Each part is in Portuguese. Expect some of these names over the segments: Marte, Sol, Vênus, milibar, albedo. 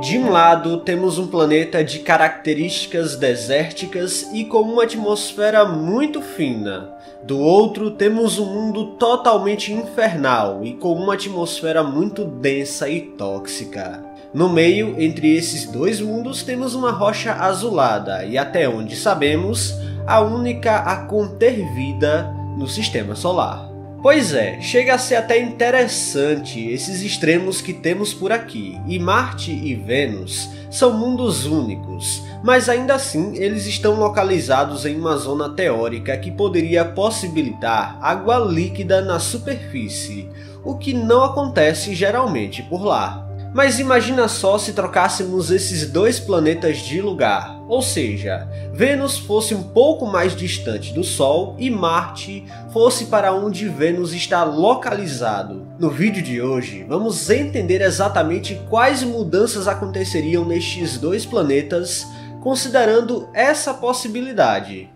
De um lado, temos um planeta de características desérticas e com uma atmosfera muito fina. Do outro, temos um mundo totalmente infernal e com uma atmosfera muito densa e tóxica. No meio, entre esses dois mundos, temos uma rocha azulada e, até onde sabemos, a única a conter vida no sistema solar. Pois é, chega a ser até interessante esses extremos que temos por aqui, e Marte e Vênus são mundos únicos, mas ainda assim eles estão localizados em uma zona teórica que poderia possibilitar água líquida na superfície, o que não acontece geralmente por lá. Mas imagina só se trocássemos esses dois planetas de lugar, ou seja, Vênus fosse um pouco mais distante do Sol e Marte fosse para onde Vênus está localizado. No vídeo de hoje, vamos entender exatamente quais mudanças aconteceriam nestes dois planetas, considerando essa possibilidade.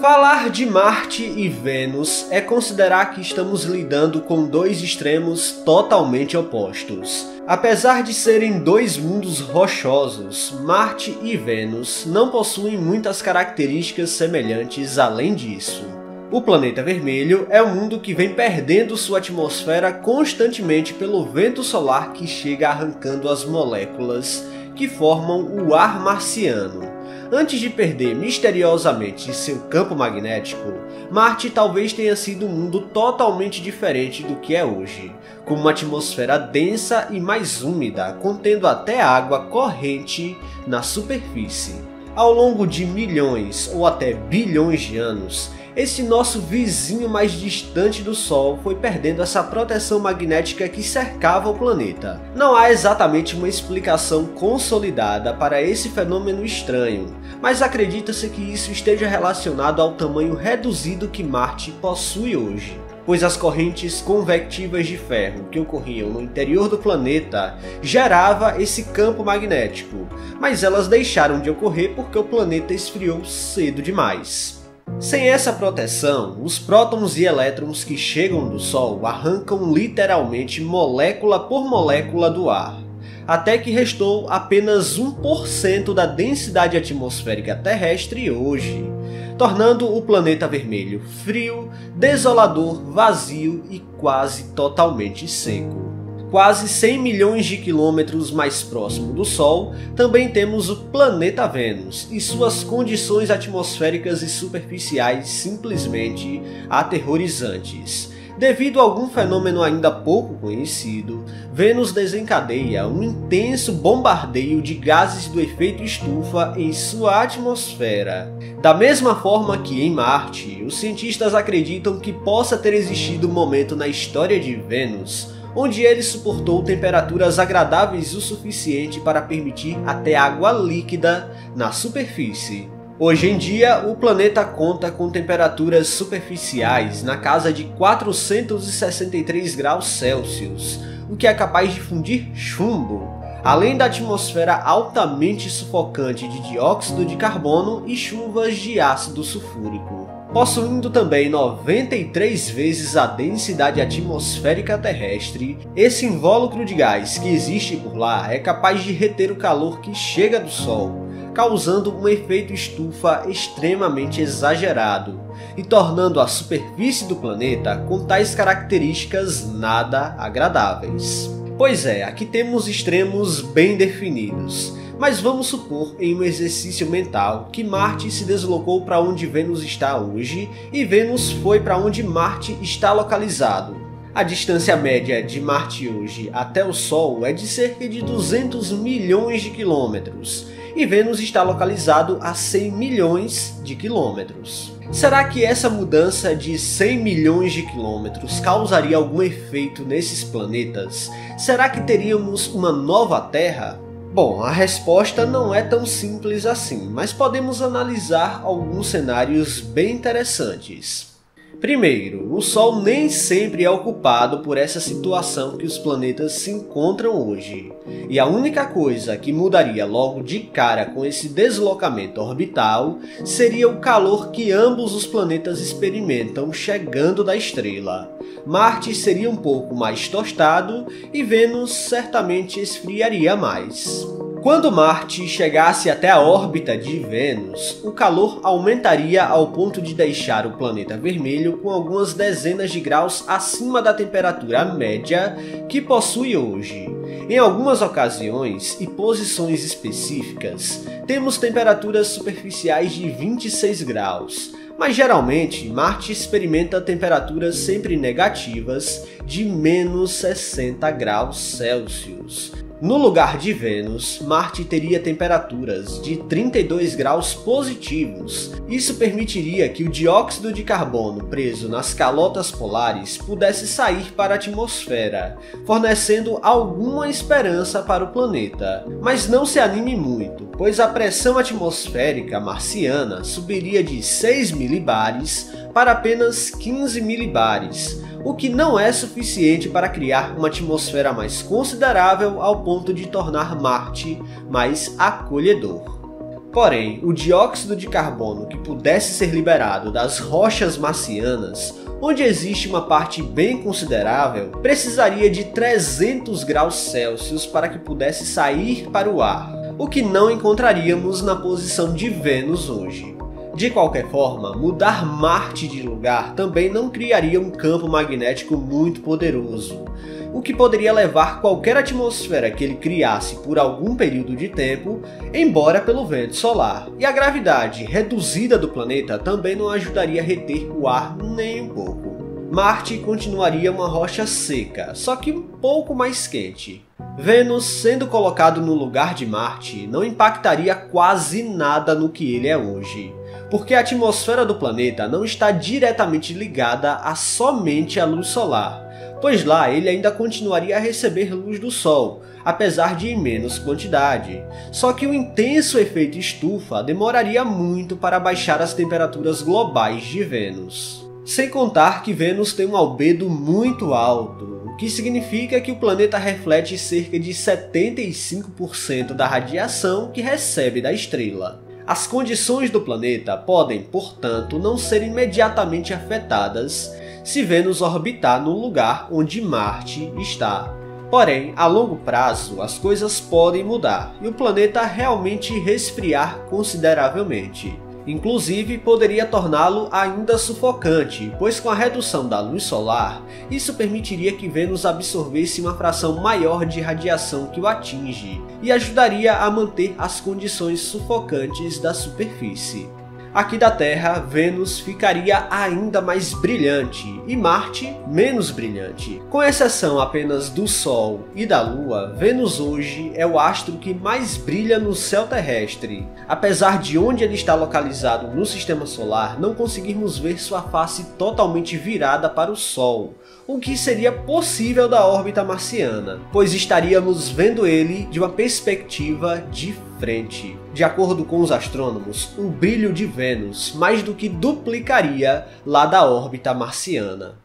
Falar de Marte e Vênus é considerar que estamos lidando com dois extremos totalmente opostos. Apesar de serem dois mundos rochosos, Marte e Vênus não possuem muitas características semelhantes além disso. O planeta vermelho é um mundo que vem perdendo sua atmosfera constantemente pelo vento solar que chega arrancando as moléculas que formam o ar marciano. Antes de perder misteriosamente seu campo magnético, Marte talvez tenha sido um mundo totalmente diferente do que é hoje, com uma atmosfera densa e mais úmida, contendo até água corrente na superfície. Ao longo de milhões ou até bilhões de anos, esse nosso vizinho mais distante do Sol foi perdendo essa proteção magnética que cercava o planeta. Não há exatamente uma explicação consolidada para esse fenômeno estranho, mas acredita-se que isso esteja relacionado ao tamanho reduzido que Marte possui hoje, pois as correntes convectivas de ferro que ocorriam no interior do planeta gerava esse campo magnético, mas elas deixaram de ocorrer porque o planeta esfriou cedo demais. Sem essa proteção, os prótons e elétrons que chegam do Sol arrancam literalmente molécula por molécula do ar, até que restou apenas 1% da densidade atmosférica terrestre hoje, tornando o planeta vermelho frio, desolador, vazio e quase totalmente seco. Quase 100 milhões de quilômetros mais próximo do Sol, também temos o planeta Vênus, e suas condições atmosféricas e superficiais simplesmente aterrorizantes. Devido a algum fenômeno ainda pouco conhecido, Vênus desencadeia um intenso bombardeio de gases do efeito estufa em sua atmosfera. Da mesma forma que em Marte, os cientistas acreditam que possa ter existido um momento na história de Vênus onde ele suportou temperaturas agradáveis o suficiente para permitir até água líquida na superfície. Hoje em dia, o planeta conta com temperaturas superficiais na casa de 463 graus Celsius, o que é capaz de fundir chumbo, além da atmosfera altamente sufocante de dióxido de carbono e chuvas de ácido sulfúrico, possuindo também 93 vezes a densidade atmosférica terrestre. Esse invólucro de gás que existe por lá é capaz de reter o calor que chega do Sol, causando um efeito estufa extremamente exagerado e tornando a superfície do planeta com tais características nada agradáveis. Pois é, aqui temos extremos bem definidos. Mas vamos supor, em um exercício mental, que Marte se deslocou para onde Vênus está hoje e Vênus foi para onde Marte está localizado. A distância média de Marte hoje até o Sol é de cerca de 200 milhões de quilômetros, e Vênus está localizado a 100 milhões de quilômetros. Será que essa mudança de 100 milhões de quilômetros causaria algum efeito nesses planetas? Será que teríamos uma nova Terra? Bom, a resposta não é tão simples assim, mas podemos analisar alguns cenários bem interessantes. Primeiro, o Sol nem sempre é ocupado por essa situação que os planetas se encontram hoje, e a única coisa que mudaria logo de cara com esse deslocamento orbital seria o calor que ambos os planetas experimentam chegando da estrela. Marte seria um pouco mais tostado e Vênus certamente esfriaria mais. Quando Marte chegasse até a órbita de Vênus, o calor aumentaria ao ponto de deixar o planeta vermelho com algumas dezenas de graus acima da temperatura média que possui hoje. Em algumas ocasiões e posições específicas, temos temperaturas superficiais de 26 graus, mas geralmente Marte experimenta temperaturas sempre negativas de menos 60 graus Celsius. No lugar de Vênus, Marte teria temperaturas de 32 graus positivos. Isso permitiria que o dióxido de carbono preso nas calotas polares pudesse sair para a atmosfera, fornecendo alguma esperança para o planeta. Mas não se anime muito, pois a pressão atmosférica marciana subiria de 6 milibares para apenas 15 milibares, o que não é suficiente para criar uma atmosfera mais considerável ao ponto de tornar Marte mais acolhedor. Porém, o dióxido de carbono que pudesse ser liberado das rochas marcianas, onde existe uma parte bem considerável, precisaria de 300 graus Celsius para que pudesse sair para o ar, o que não encontraríamos na posição de Vênus hoje. De qualquer forma, mudar Marte de lugar também não criaria um campo magnético muito poderoso, o que poderia levar qualquer atmosfera que ele criasse por algum período de tempo embora pelo vento solar, e a gravidade reduzida do planeta também não ajudaria a reter o ar nem um pouco. Marte continuaria uma rocha seca, só que um pouco mais quente. Vênus, sendo colocado no lugar de Marte, não impactaria quase nada no que ele é hoje, porque a atmosfera do planeta não está diretamente ligada a somente a luz solar, pois lá ele ainda continuaria a receber luz do Sol, apesar de em menos quantidade. Só que o intenso efeito estufa demoraria muito para baixar as temperaturas globais de Vênus. Sem contar que Vênus tem um albedo muito alto, o que significa que o planeta reflete cerca de 75% da radiação que recebe da estrela. As condições do planeta podem, portanto, não ser imediatamente afetadas se Vênus orbitar no lugar onde Marte está. Porém, a longo prazo, as coisas podem mudar e o planeta realmente resfriar consideravelmente. Inclusive, poderia torná-lo ainda sufocante, pois com a redução da luz solar, isso permitiria que Vênus absorvesse uma fração maior de radiação que o atinge, e ajudaria a manter as condições sufocantes da superfície. Aqui da Terra, Vênus ficaria ainda mais brilhante e Marte menos brilhante. Com exceção apenas do Sol e da Lua, Vênus hoje é o astro que mais brilha no céu terrestre. Apesar de onde ele está localizado no sistema solar, não conseguirmos ver sua face totalmente virada para o Sol, o que seria possível da órbita marciana, pois estaríamos vendo ele de uma perspectiva diferente. De acordo com os astrônomos, o brilho de Vênus mais do que duplicaria lá da órbita marciana.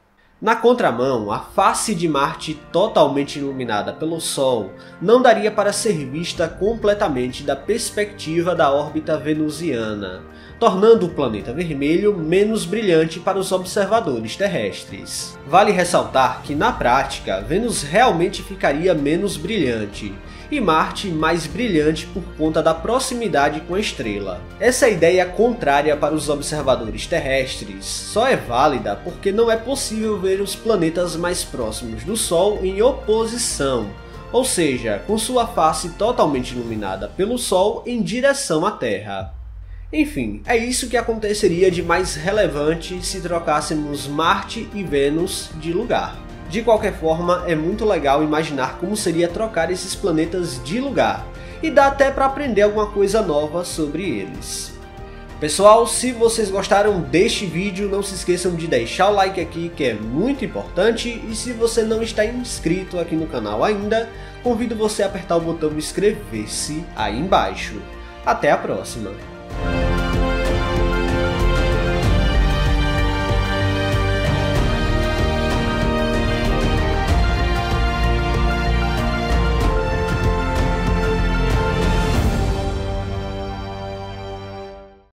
Na contramão, a face de Marte totalmente iluminada pelo Sol não daria para ser vista completamente da perspectiva da órbita venusiana, tornando o planeta vermelho menos brilhante para os observadores terrestres. Vale ressaltar que, na prática, Vênus realmente ficaria menos brilhante, e Marte mais brilhante por conta da proximidade com a estrela. Essa ideia contrária para os observadores terrestres só é válida porque não é possível ver os planetas mais próximos do Sol em oposição, ou seja, com sua face totalmente iluminada pelo Sol em direção à Terra. Enfim, é isso que aconteceria de mais relevante se trocássemos Marte e Vênus de lugar. De qualquer forma, é muito legal imaginar como seria trocar esses planetas de lugar, e dá até para aprender alguma coisa nova sobre eles. Pessoal, se vocês gostaram deste vídeo, não se esqueçam de deixar o like aqui, que é muito importante, e se você não está inscrito aqui no canal ainda, convido você a apertar o botão inscrever-se aí embaixo. Até a próxima!